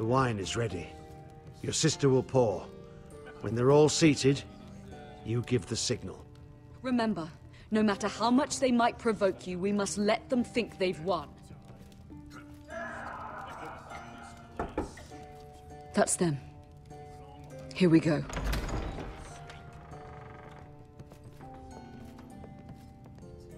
The wine is ready. Your sister will pour. When they're all seated, you give the signal. Remember, no matter how much they might provoke you, we must let them think they've won. That's them. Here we go.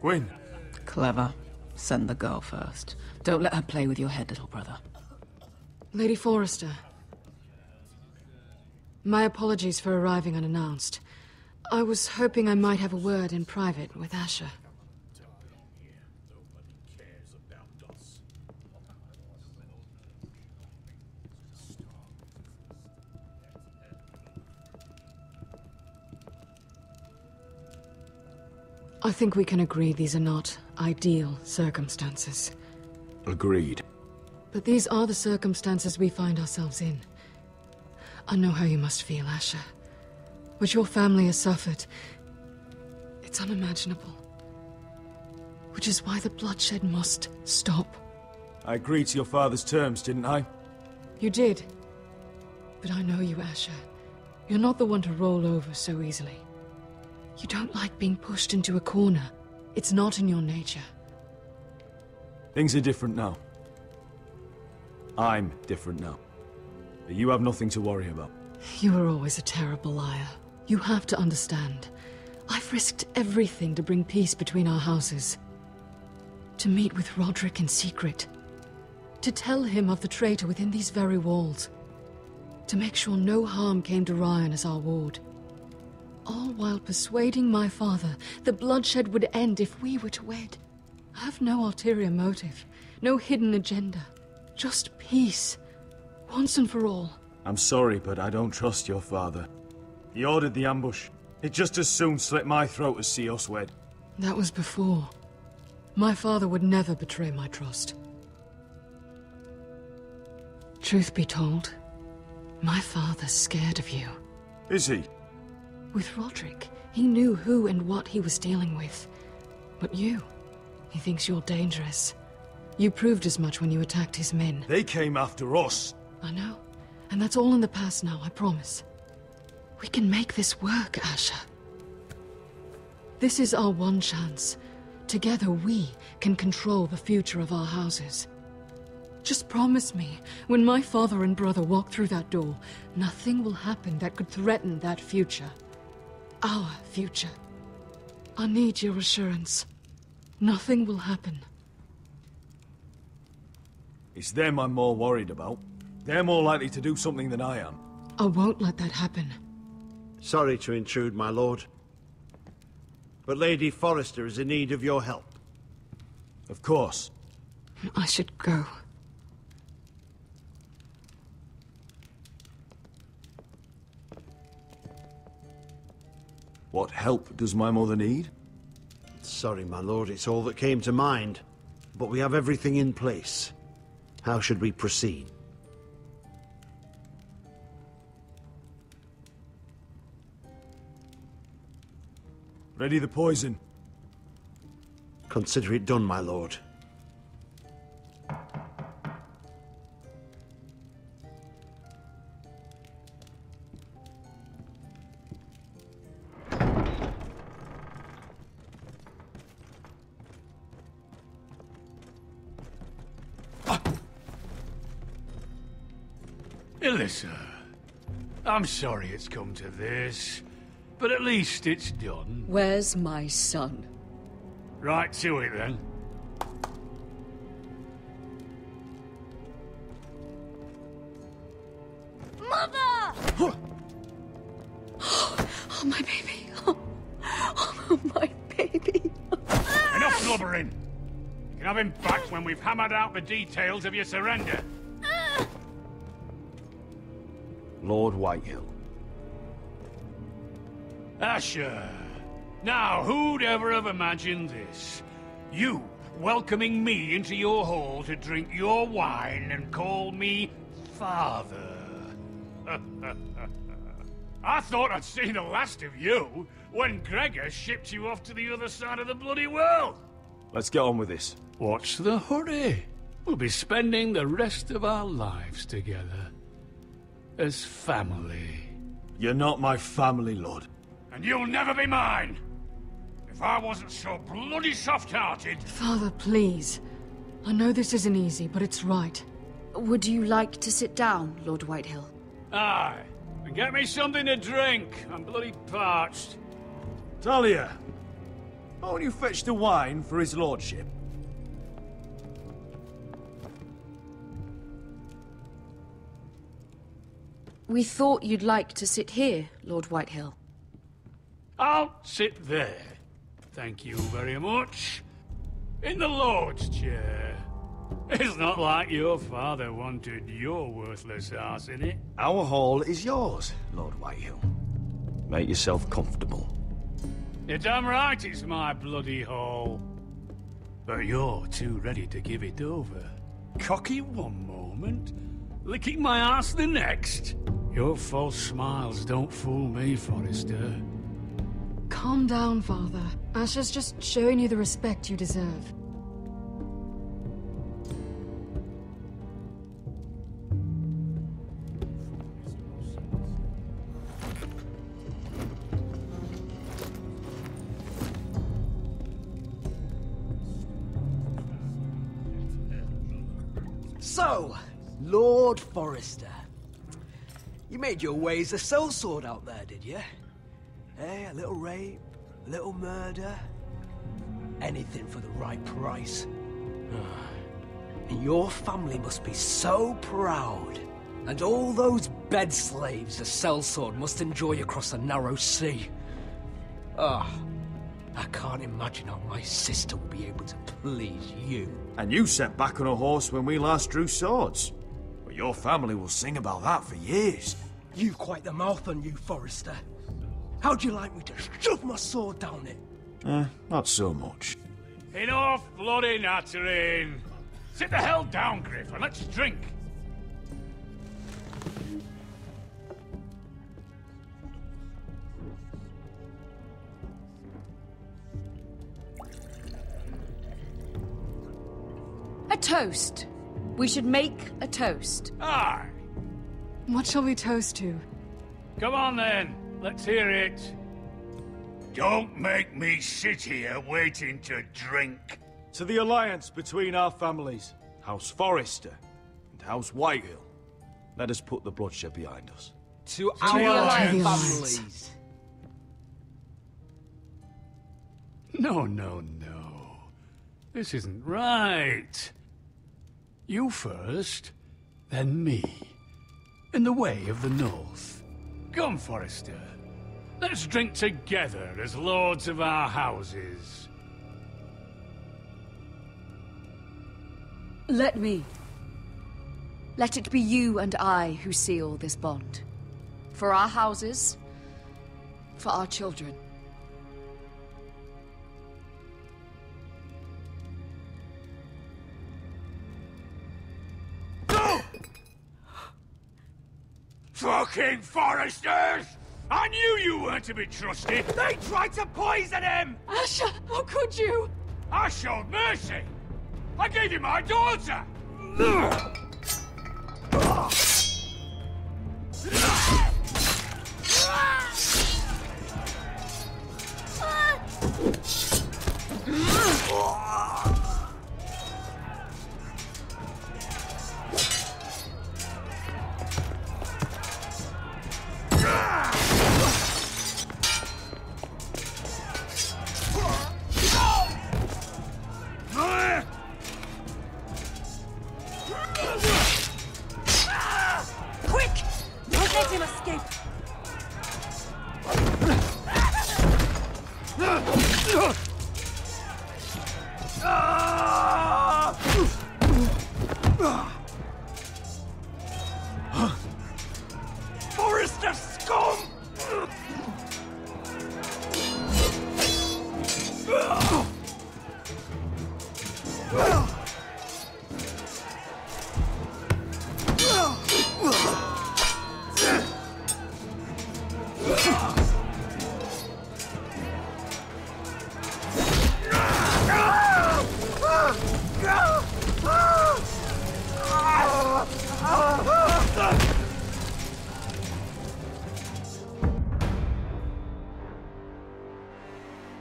Gwyn. Clever. Send the girl first. Don't let her play with your head, little brother. Lady Forrester. My apologies for arriving unannounced. I was hoping I might have a word in private with Asher. I think we can agree these are not ideal circumstances. Agreed. But these are the circumstances we find ourselves in. I know how you must feel, Asher. What your family has suffered, it's unimaginable. Which is why the bloodshed must stop. I agreed to your father's terms, didn't I? You did. But I know you, Asher. You're not the one to roll over so easily. You don't like being pushed into a corner. It's not in your nature. Things are different now. I'm different now. But you have nothing to worry about. You were always a terrible liar. You have to understand. I've risked everything to bring peace between our houses. To meet with Rodrik in secret. To tell him of the traitor within these very walls. To make sure no harm came to Ryan as our ward. All while persuading my father the bloodshed would end if we were to wed. I have no ulterior motive, no hidden agenda, just peace, once and for all. I'm sorry, but I don't trust your father. He ordered the ambush. He'd just as soon slit my throat as see us wed. That was before. My father would never betray my trust. Truth be told, my father's scared of you. Is he? With Rodrik, he knew who and what he was dealing with. But you, he thinks you're dangerous. You proved as much when you attacked his men. They came after us. I know, and that's all in the past now, I promise. We can make this work, Asher. This is our one chance. Together we can control the future of our houses. Just promise me, when my father and brother walk through that door, nothing will happen that could threaten that future. Our future. I need your assurance. Nothing will happen. It's them I'm more worried about. They're more likely to do something than I am. I won't let that happen. Sorry to intrude, my lord. But Lady Forrester is in need of your help. Of course. I should go. What help does my mother need? Sorry, my lord, it's all that came to mind. But we have everything in place. How should we proceed? Ready the poison. Consider it done, my lord. Elissa, I'm sorry it's come to this, but at least it's done. Where's my son? Right to it, then. Mother! Oh, oh my baby. Oh, oh my baby. Enough blubbering. You can have him back when we've hammered out the details of your surrender. Lord Whitehill. Asher! Now, who'd ever have imagined this? You welcoming me into your hall to drink your wine and call me father. I thought I'd seen the last of you when Gregor shipped you off to the other side of the bloody world. Let's get on with this. What's the hurry? We'll be spending the rest of our lives together. As family. You're not my family, Lord. And you'll never be mine! If I wasn't so bloody soft-hearted... Father, please. I know this isn't easy, but it's right. Would you like to sit down, Lord Whitehill? Aye. And get me something to drink. I'm bloody parched. Talia, why don't you fetch the wine for his lordship? We thought you'd like to sit here, Lord Whitehill. I'll sit there. Thank you very much. In the Lord's chair. It's not like your father wanted your worthless ass in it. Our hall is yours, Lord Whitehill. Make yourself comfortable. You're damn right it's my bloody hall. But you're too ready to give it over. Cocky one moment, licking my ass the next. Your false smiles don't fool me, Forrester. Calm down, Father. Asher's just showing you the respect you deserve. So, Lord Forrester. You made your way as a sellsword out there, did you? Eh, a little rape, a little murder. Anything for the right price. And your family must be so proud. And all those bed slaves the sellsword must enjoy across the narrow sea. I can't imagine how my sister will be able to please you. And you set back on a horse when we last drew swords. But your family will sing about that for years. You've quite the mouth on you, Forrester. How'd you like me to shove my sword down it? Not so much. Enough bloody nattering. Sit the hell down, Griff, and let's drink. A toast. We should make a toast. Aye. What shall we toast to? Come on, then. Let's hear it. Don't make me sit here waiting to drink. To the alliance between our families, House Forrester and House Whitehill. Let us put the bloodshed behind us. To our families. No, no, no. This isn't right. You first, then me. In the way of the North. Come, Forrester. Let's drink together as lords of our houses. Let me. Let it be you and I who seal this bond. For our houses, for our children. Fucking Forresters! I knew you weren't to be trusted! They tried to poison him! Asher, how could you? I showed mercy! I gave you my daughter!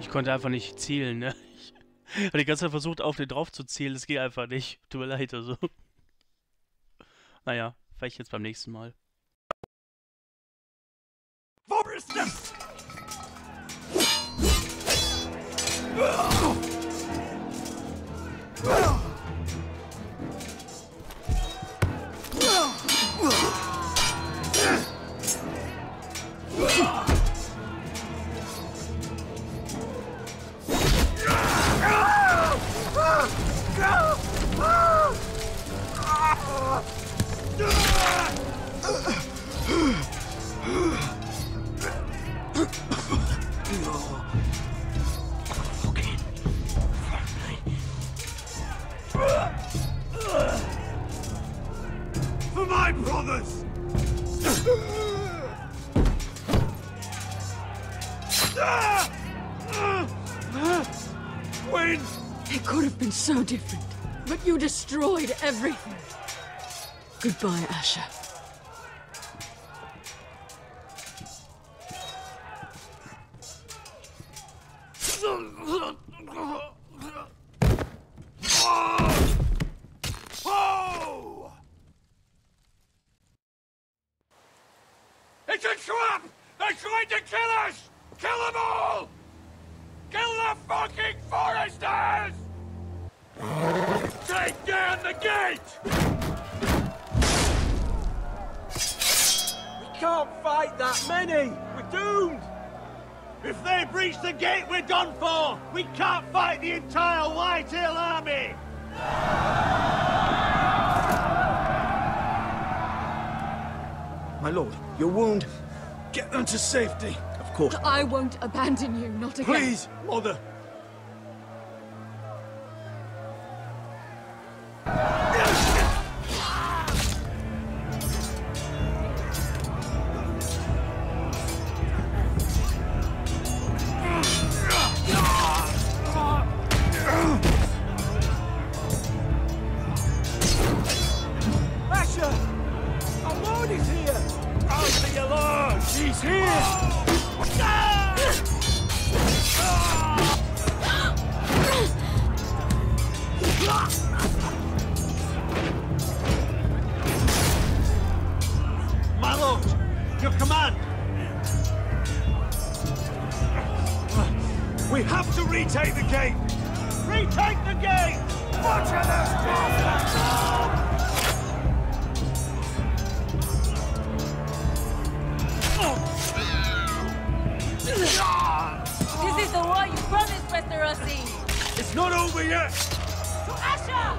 Ich konnte einfach nicht zielen, ne? Ich habe die ganze Zeit versucht, auf den drauf zu zielen. Das geht einfach nicht. Tut mir leid, also. Naja, vielleicht jetzt beim nächsten Mal. Forrester! So different, but you destroyed everything. Goodbye, Asher. It's a trap! They're trying to kill us! Kill them all! Kill the fucking Forresters! Take down the gate! We can't fight that many! We're doomed! If they breach the gate, we're done for! We can't fight the entire Whitehill army! My lord, your wound. Get them to safety. Of course. I won't abandon you, not again. Please, mother! It's not over yet! To Asher!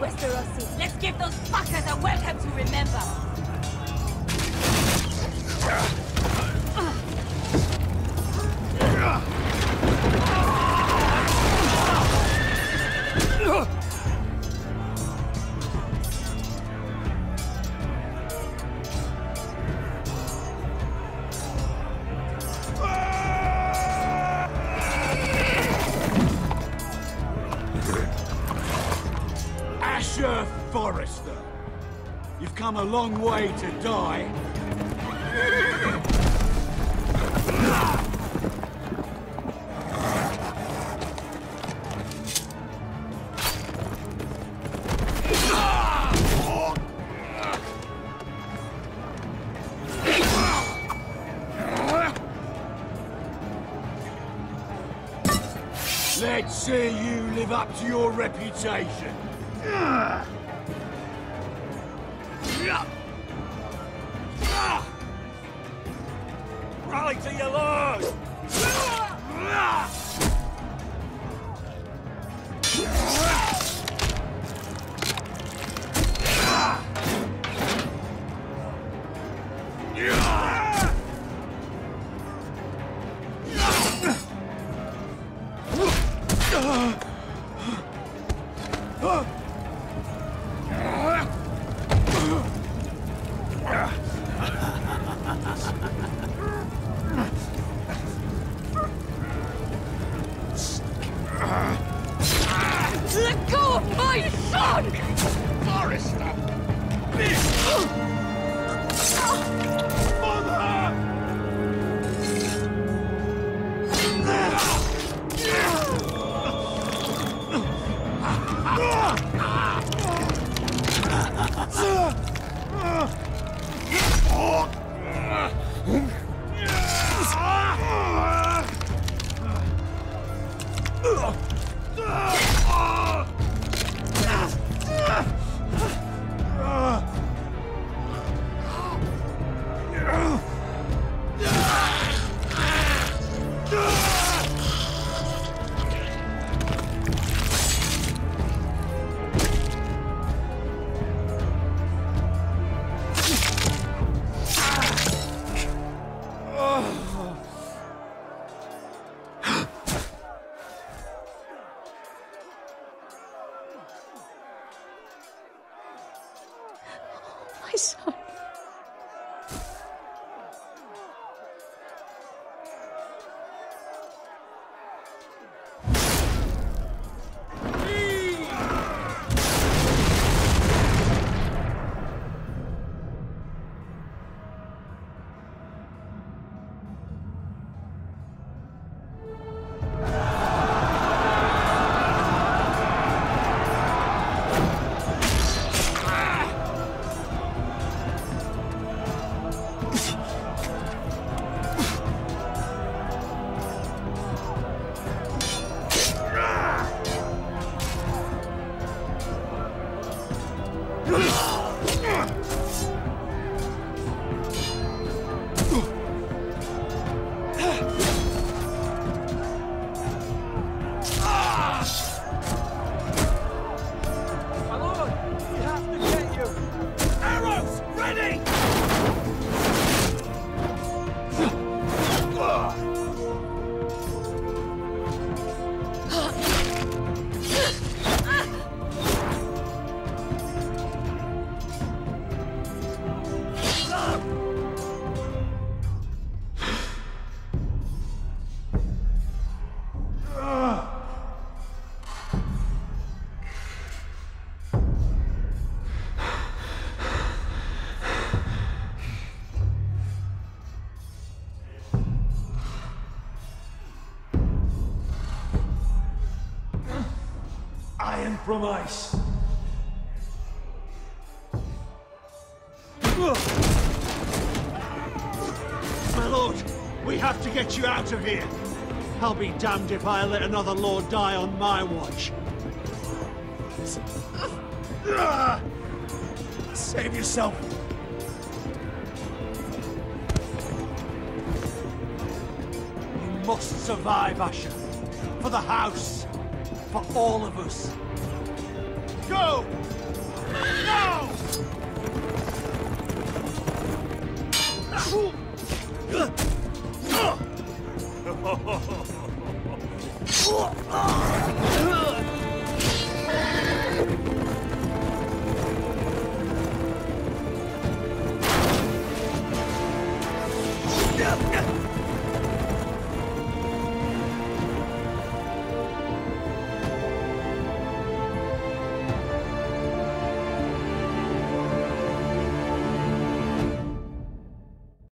Westerosi. Let's give those fuckers a welcome to remember. Forrester, you've come a long way to die. Let's see you live up to your reputation. Rally to your lows! From ice. My lord, we have to get you out of here. I'll be damned if I let another lord die on my watch. Save yourself. You must survive, Asher. For the house. For all of us. Go! Now!